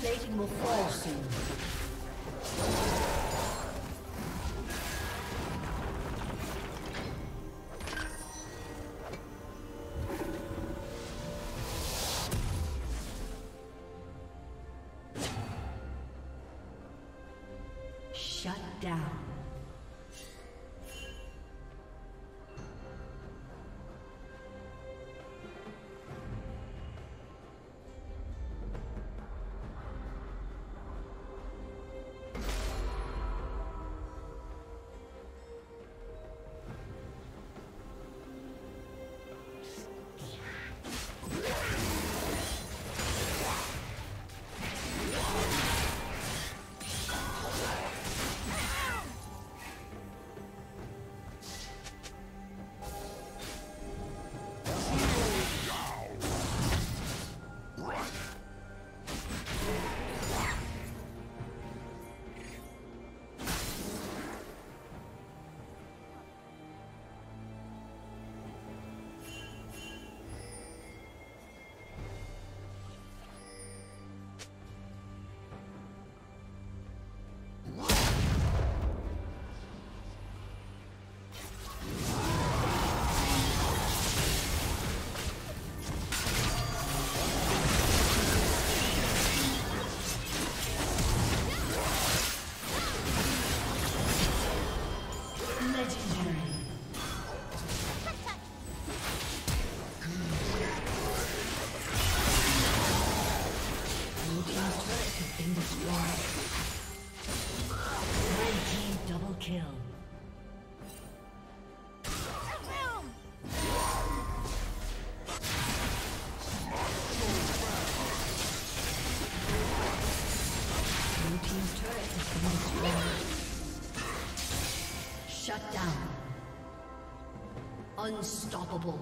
Plating will fall soon. Shut down. Unstoppable.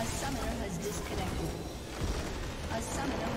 A summoner has disconnected.